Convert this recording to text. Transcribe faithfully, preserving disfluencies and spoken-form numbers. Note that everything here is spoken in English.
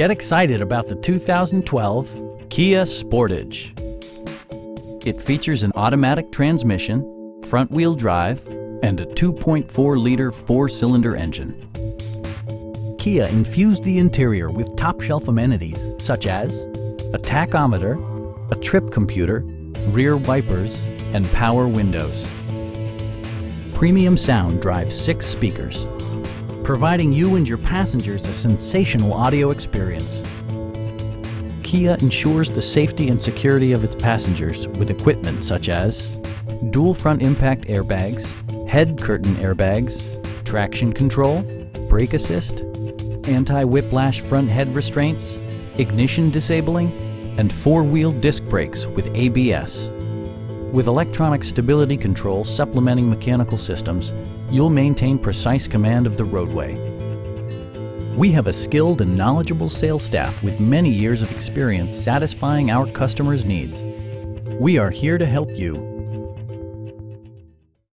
Get excited about the two thousand twelve Kia Sportage. It features an automatic transmission, front-wheel drive, and a two point four liter four-cylinder engine. Kia infused the interior with top-shelf amenities such as a tachometer, a trip computer, rear wipers, and power windows. Premium sound drives six speakers, providing you and your passengers a sensational audio experience. Kia ensures the safety and security of its passengers with equipment such as dual front impact airbags, head curtain airbags, traction control, brake assist, anti-whiplash front head restraints, ignition disabling, and four-wheel disc brakes with A B S. With electronic stability control supplementing mechanical systems, you'll maintain precise command of the roadway. We have a skilled and knowledgeable sales staff with many years of experience satisfying our customers' needs. We are here to help you.